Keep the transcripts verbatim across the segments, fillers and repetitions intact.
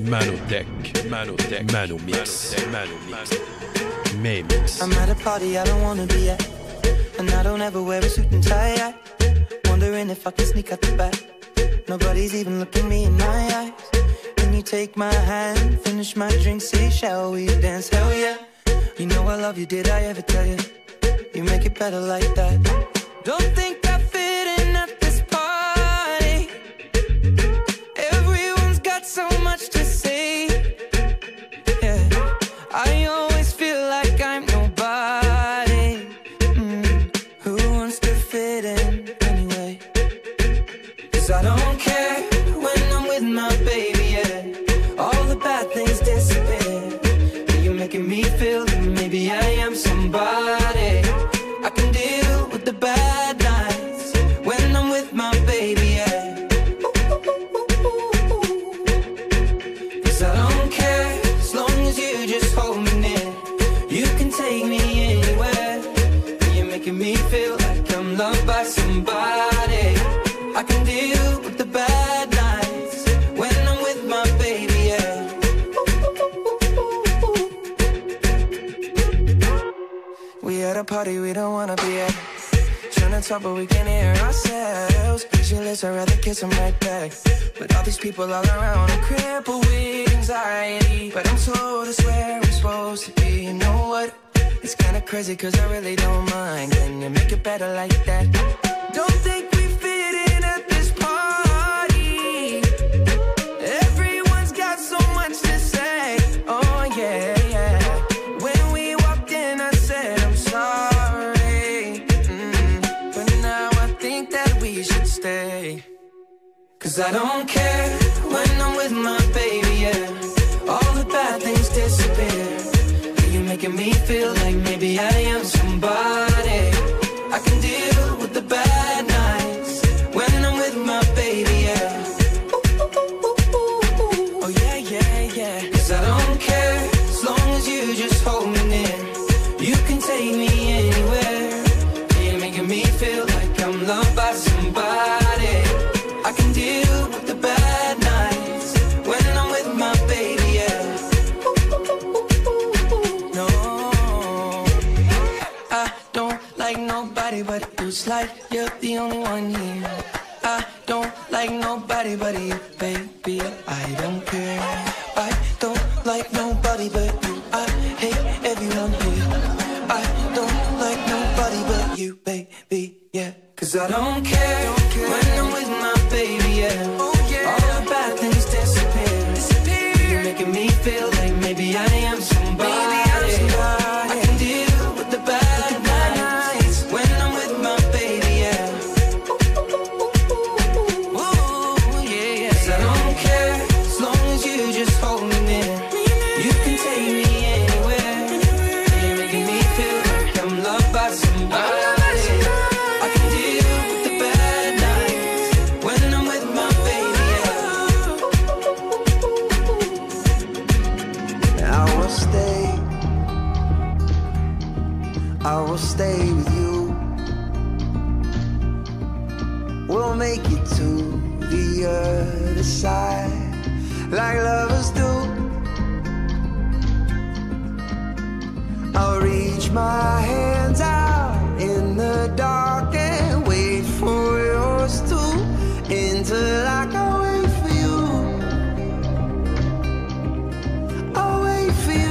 Manotech, Manotech, Manomix, Manomix, Manomix. I'm at a party I don't wanna be at, and I don't ever wear a suit and tie. Wondering if I can sneak out the back. Nobody's even looking me in my eyes. Can you take my hand, finish my drink, say shall we dance? Hell yeah. You know I love you, did I ever tell you? You make it better like that. Don't think I fit in at this party. Everyone's got so much to say. Yeah, I always feel like I'm nobody. Mm. Who wants to fit in anyway? 'Cause I don't care when I'm with my baby, yeah. All the bad things disappear. But you're making me feel that maybe I am somebody. I can deal with the bad nights when I'm with my baby, yeah. Ooh, ooh, ooh, ooh. 'Cause I don't care as long as you just hold me near. You can take me anywhere. You're making me feel like I'm loved by somebody. I can deal with the bad nights when I'm with my baby, yeah. Ooh, ooh, ooh, ooh, ooh. We at a party we don't wanna be at. Trying to talk but we can't hear ourselves. Pictureless, I'd rather kiss them right back. But all these people all around are crippled with anxiety. But I'm told it's where I'm supposed to be. You know what? It's kinda crazy 'cause I really don't mind. Can you make it better like that? Don't think we fit in at this party. Everyone's got so much to say. Oh yeah, yeah. When we walked in I said I'm sorry. Mm. But now I think that we should stay. 'Cause I don't care when I'm with my baby, yeah. All the bad things disappear. But you're making me feel like maybe I am somebody. I can deal with the bad nights when I'm with my baby, yeah. Ooh, ooh, ooh, ooh, ooh. Oh yeah, yeah, yeah. 'Cause I don't care as long as you just hold me near. You can take me anywhere. You're making me feel like I'm loved by somebody. I can deal with the bad nights when I'm with my baby, yeah. Ooh, ooh, ooh, ooh, ooh. No, I don't like nobody but you. It's like you're the only one here. I don't like nobody but you, baby. I don't care. I don't like nobody but you. I hate everyone here. I don't like nobody but you, baby, yeah. 'Cause I don't care, don't care when I'm with my baby, yeah. Oh yeah. All the bad things disappear. disappear. You're making me feel like maybe I am somebody. Baby, I'm somebody. I can deal with the bad, with the bad nights, nights when I'm with my baby, yeah. Ooh, ooh, ooh, ooh, ooh. Ooh, yeah, yeah. 'Cause I don't care as long as you just hold me near. You can take me anywhere. You're making me feel like I'm loved by somebody. I will stay with you. We'll make it to the other side like lovers do. I'll reach my hands out in the dark and wait for yours too, until I can wait for you. I'll wait for you.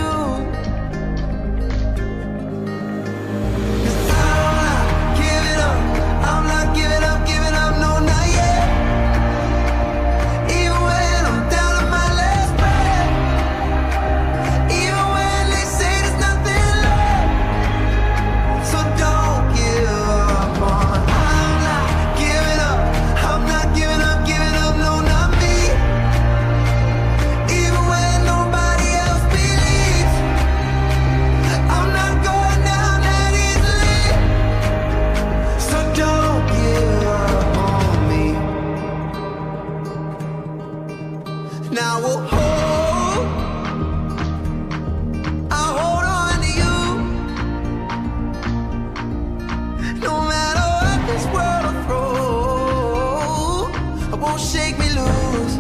Now we'll hold, I'll hold on to you. No matter what this world will throw, it won't shake me loose.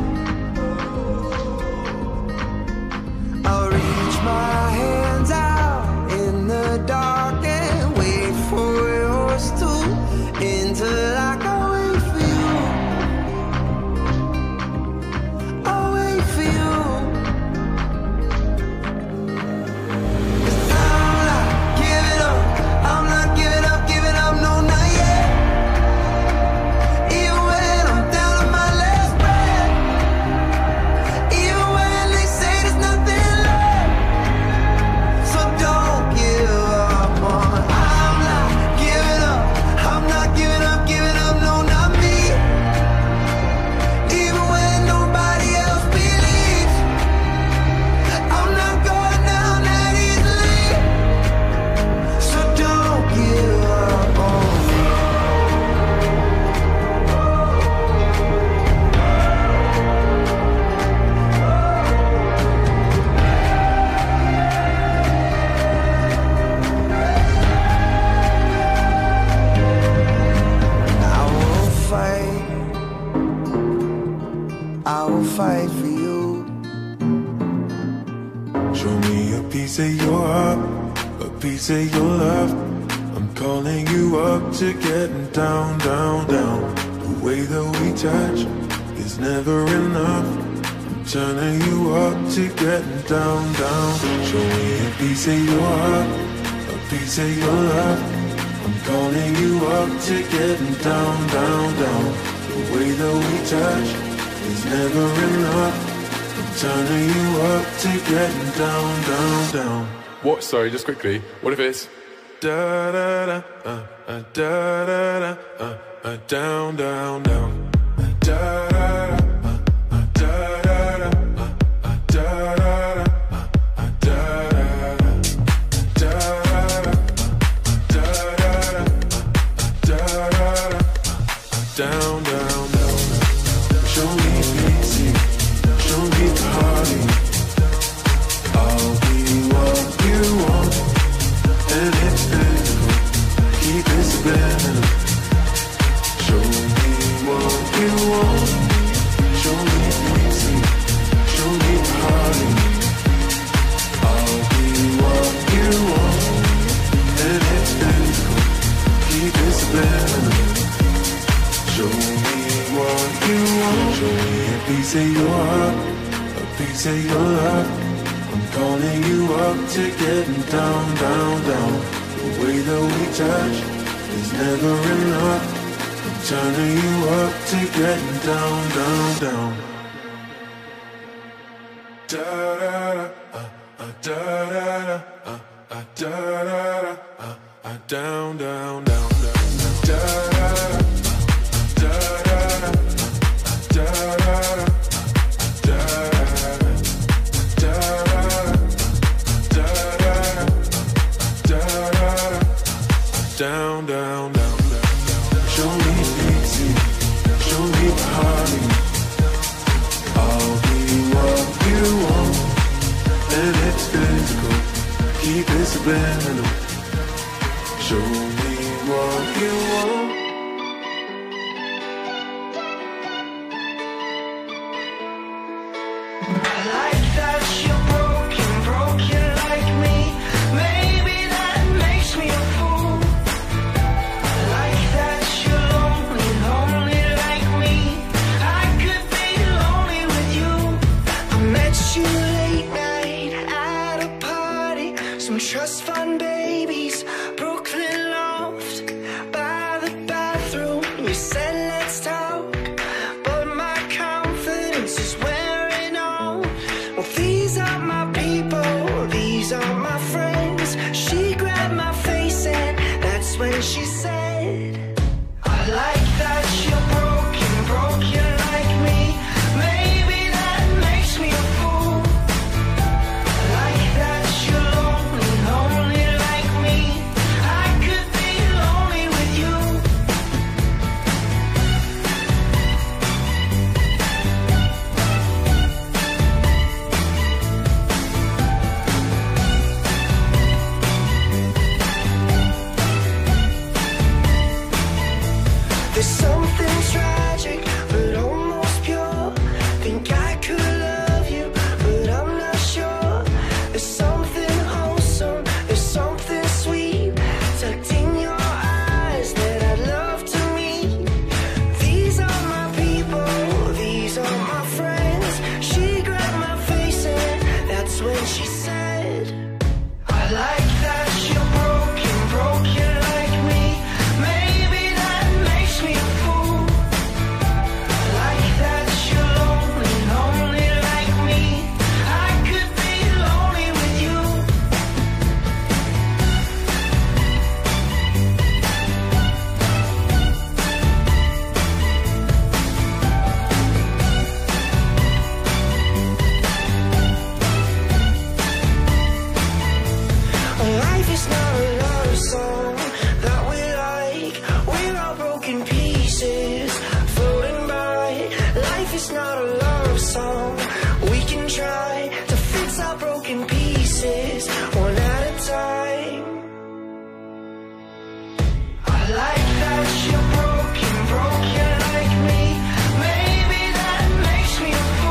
for you. Show me a piece of your heart, a piece of your love. I'm calling you up to getting down, down, down. The way that we touch is never enough. I'm turning you up to getting down, down. Show me a piece of your heart, a piece of your love. I'm calling you up to getting down, down, down. The way that we touch is never enough. I'm turning you up to getting down, down, down. What? Sorry, just quickly. What if it's da da da uh, uh, da da da uh, uh, down, down, down, uh, da da da. Show me a piece of your heart, a piece of your love. I'm calling you up to getting down, down, down. The way that we touch is never enough. I'm turning you up to getting down, down, down. Da da da, uh, uh, da da da, uh, uh, da da da, uh, uh, down, down, down, down, down. Da da da, uh, da da da, uh, da da da. Down, down, down, down. Show me easy, show me party. I'll be what you want, and it's physical. Keep it subliminal. Show me what you want. I like that you're broken, broken like me. Maybe that makes me a fool. Trust fund babies, Brooklyn loft, by the bathroom. You said let's talk, but my confidence is wearing on. Well, these are my people, these are my friends. She grabbed my face and that's when she said, I like that you're broken, broken like me. Maybe that makes me a fool. I like that you're like me, maybe that makes me a fool.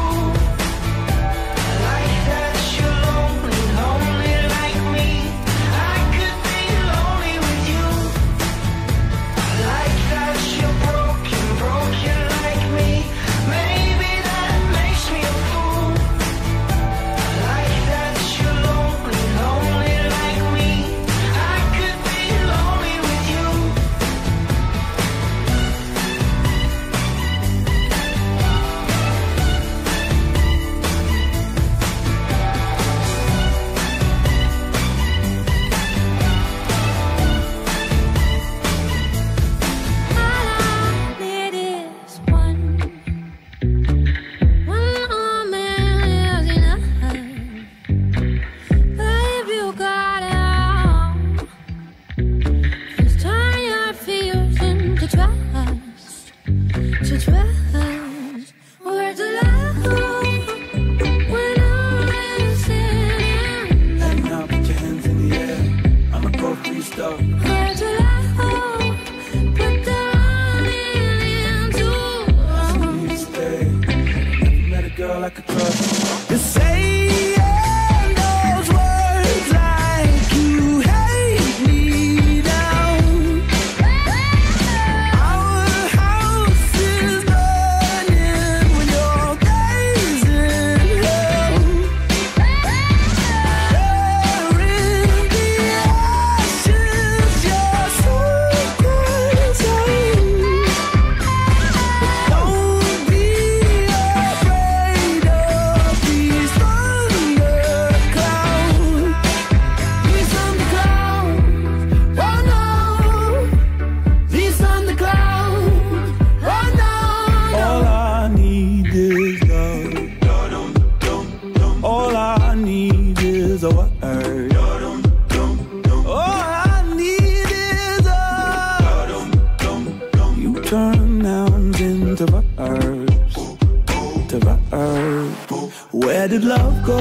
Where did love go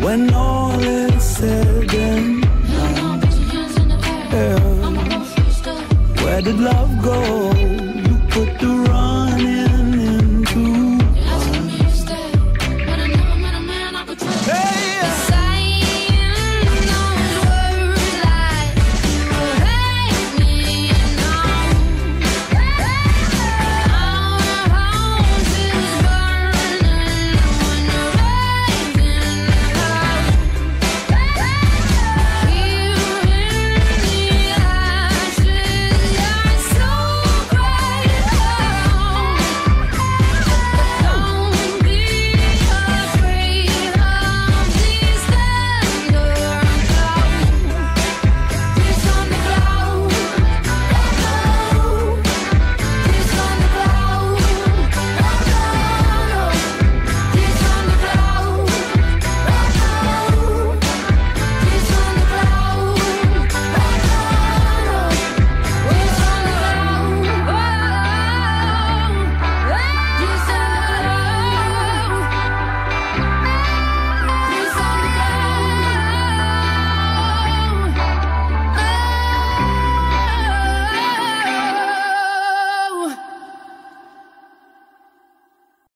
when all is said and done? Yeah. Where did love go?